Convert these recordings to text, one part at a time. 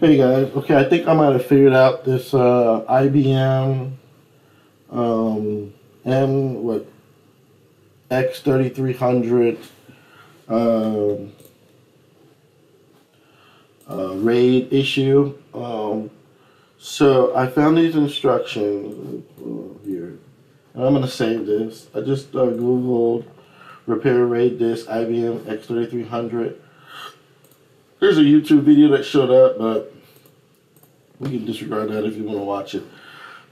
Hey guys, okay, I think I might have figured out this IBM X3300 RAID issue. So I found these instructions here, and I'm going to save this. I just googled repair RAID disk IBM X3300. There's a YouTube video that showed up, but we can disregard that if you want to watch it.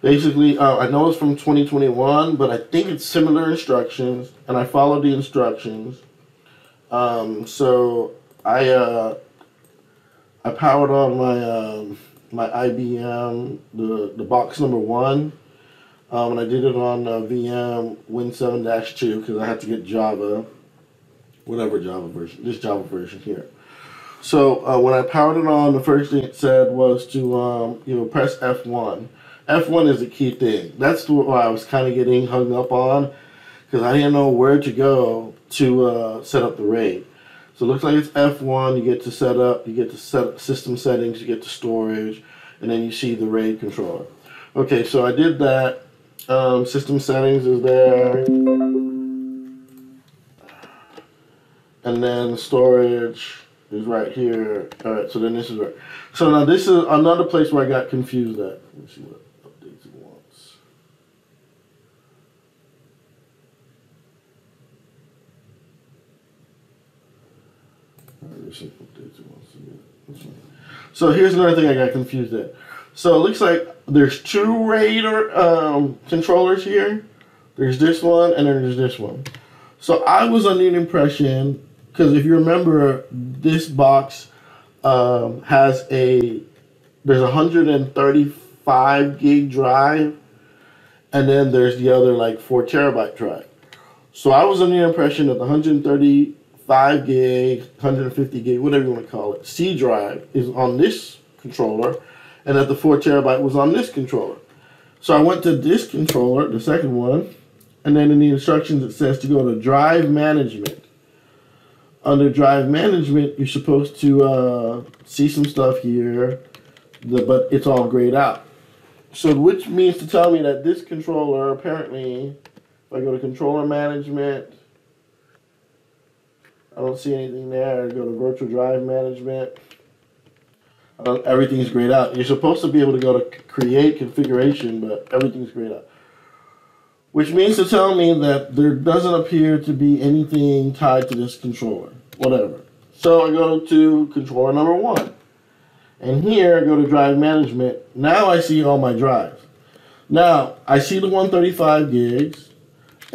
Basically, I know it's from 2021, but I think it's similar instructions, and I followed the instructions. So I powered on my my IBM, the box number 1, and I did it on VM Win 7-2 because I had to get Java, whatever Java version, this Java version here. So when I powered it on, the first thing it said was to press F1. F1 is a key thing. That's what I was kind of getting hung up on, because I didn't know where to go to set up the RAID. So it looks like it's F1. You get to set up. You get to set up system settings. You get to storage, and then you see the RAID controller. Okay, so I did that. System settings is there, and then storage is right here. All right, so then this is right. So now this is another place where I got confused at. Let me see what updates it wants. All right, let's see what updates it wants to get. So here's another thing I got confused at. So it looks like there's 2 RAID controllers here. There's this one, and then there's this one. So I was under the impression, because if you remember, this box has there's 135 gig drive, and then there's the other like 4 terabyte drive. So I was under the impression that the 135 gig, 150 gig, whatever you want to call it, C drive is on this controller, and that the 4 terabyte was on this controller. So I went to this controller, the second one, and then in the instructions it says to go to drive management. Under drive management, you're supposed to see some stuff here, but it's all grayed out. So which means to tell me that this controller, apparently, if I go to controller management, I don't see anything there. I go to virtual drive management, everything's grayed out. You're supposed to be able to go to create configuration, but everything's grayed out. Which means to tell me that there doesn't appear to be anything tied to this controller, whatever. So I go to controller number 1. And here I go to drive management. Now I see all my drives. Now I see the 135 gigs.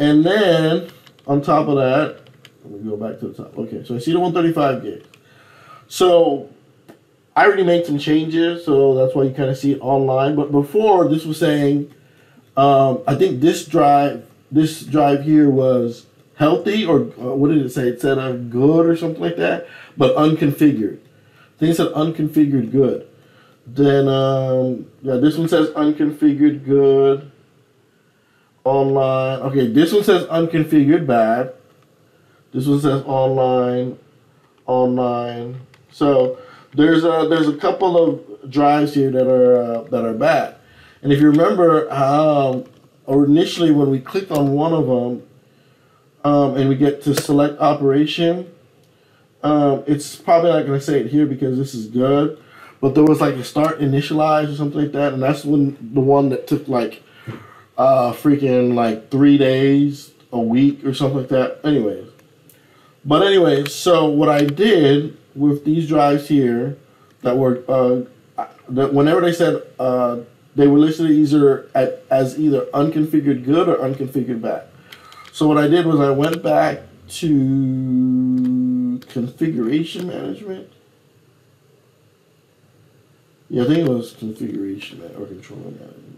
And then on top of that, let me go back to the top. Okay, so I see the 135 gigs. So I already made some changes, so that's why you kind of see it online. But before, this was saying, I think this drive here was healthy, or what did it say? It said good or something like that, but unconfigured. I think it said unconfigured good. Then, yeah, this one says unconfigured good. Online. Okay, this one says unconfigured bad. This one says online, online. So there's a couple of drives here that are bad. And if you remember, or initially when we clicked on one of them, and we get to select operation, it's probably not going to say it here because this is good, but there was like a start initialize or something like that, and that's when the one that took like freaking like 3 days, a week or something like that. Anyways, but anyway, so what I did with these drives here that were that whenever they said they were listed either as either unconfigured good or unconfigured bad. So what I did was I went back to configuration management. Yeah, I think it was configuration or controller management.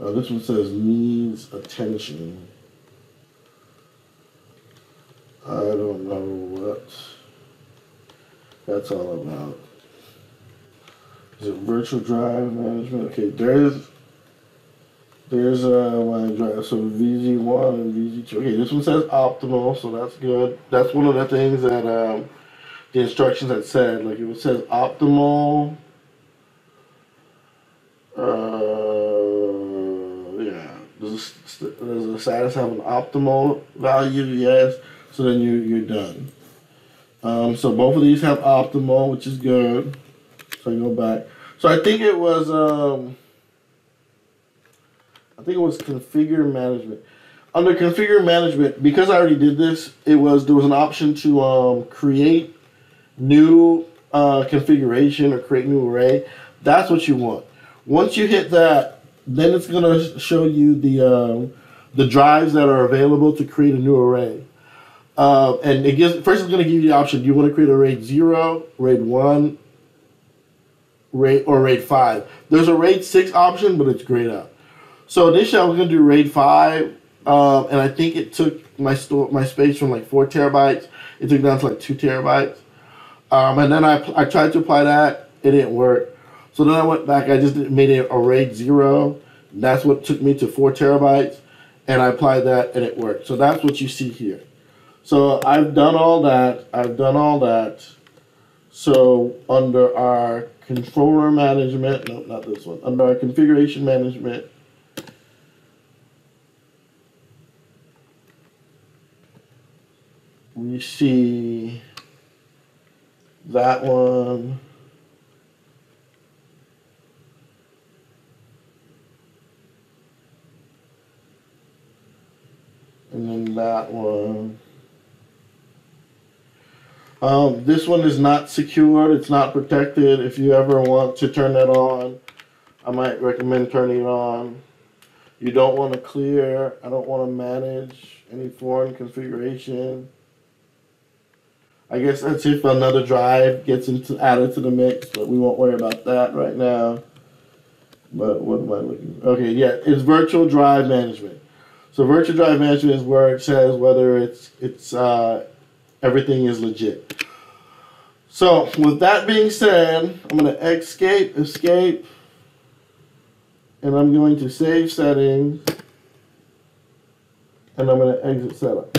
This one says needs attention. I don't know what that's all about. Is it virtual drive management? Okay, there's There's so VG1 and VG2. Okay, this one says optimal, so that's good. That's one of the things that the instructions had said. Like, if it says optimal, yeah. Does the status have an optimal value? Yes. So then you're done. So both of these have optimal, which is good. So I go back. So I think it was. I think it was configure management. Under configure management, because I already did this, it was there was an option to create new configuration or create new array. That's what you want. Once you hit that, then it's gonna show you the drives that are available to create a new array. And it gives first it's gonna give you the option: do you want to create a RAID 0, RAID 1, RAID or RAID 5? There's a RAID 6 option, but it's grayed out. So initially I was gonna do RAID 5, and I think it took my space from like 4 terabytes. It took down to like 2 terabytes, and then I tried to apply that. It didn't work. So then I went back. I just made it a RAID 0. That's what took me to 4 terabytes, and I applied that, and it worked. So that's what you see here. So I've done all that. So under our controller management, no, not this one. Under our configuration management. We see that one. And then that one. This one is not secured. It's not protected. If you ever want to turn that on, I might recommend turning it on. You don't want to clear. I don't want to manage any foreign configuration. I guess that's if another drive gets added to the mix, but we won't worry about that right now. But what am I looking for? Okay, yeah, it's virtual drive management. So virtual drive management is where it says whether it's everything is legit. So with that being said, I'm going to escape, and I'm going to save settings, and I'm going to exit setup.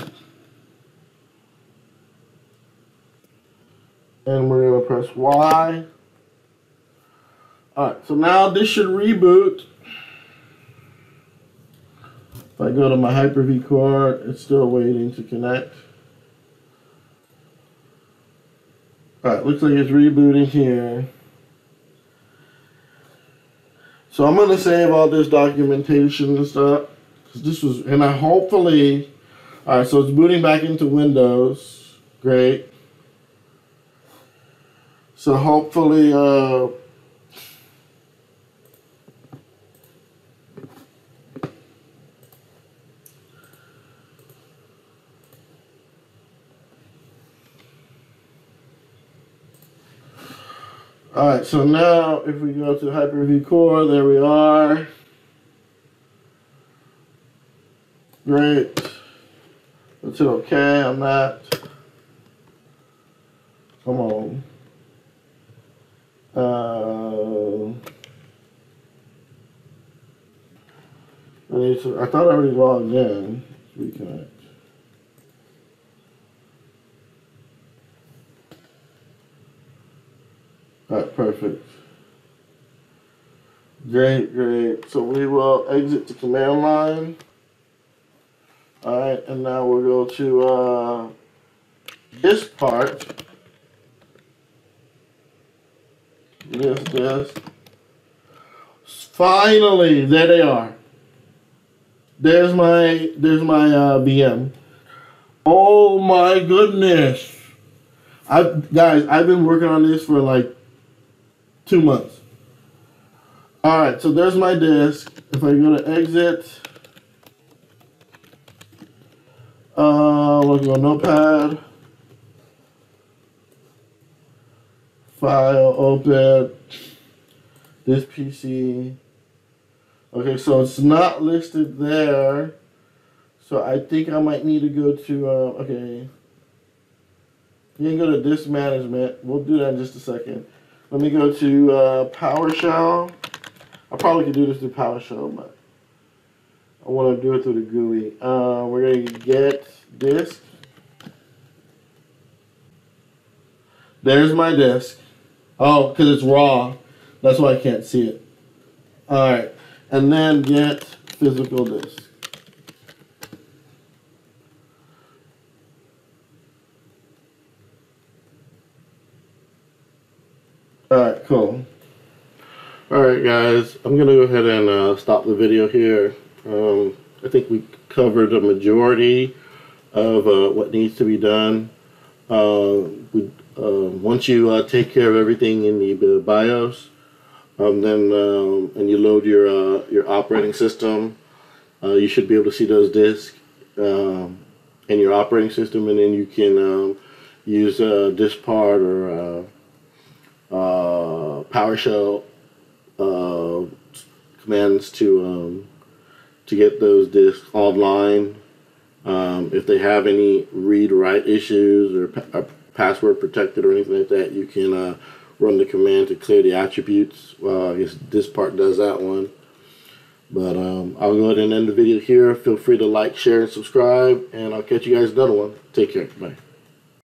And we're going to press Y. Alright, so now this should reboot. If I go to my Hyper-V Core, it's still waiting to connect. Alright, looks like it's rebooting here. So I'm going to save all this documentation and stuff. This was, and I hopefully, alright, so it's booting back into Windows. Great. So hopefully, all right, so now if we go to Hyper-V Core, there we are. Great. Let's hit OK on that. Come on. I thought I already logged in. Let's reconnect. All right, perfect. Great, great. So we will exit the command line. All right, and now we'll go to this part. Yes. Finally, there they are. There's my VM. Oh my goodness! I've been working on this for like 2 months. All right, so there's my disk. If I go to exit, let's go Notepad. File, open, this PC. Okay, so it's not listed there. So I think I might need to go to, okay. You can go to disk management. We'll do that in just a second. Let me go to PowerShell. I probably could do this through PowerShell, but I want to do it through the GUI. We're going to get disk. There's my disk. Oh, because it's raw. That's why I can't see it. Alright. And then get physical disk. Alright, cool. Alright guys, I'm going to go ahead and stop the video here. I think we covered the majority of what needs to be done. Once you take care of everything in the BIOS, and you load your operating system, you should be able to see those disks in your operating system, and then you can use DiskPart or PowerShell commands to get those disks online. If they have any read-write issues or password protected or anything like that, you can run the command to clear the attributes. I guess DiskPart does that one. But I'll go ahead and end the video here. Feel free to like, share, and subscribe, and I'll catch you guys another one. Take care. Bye.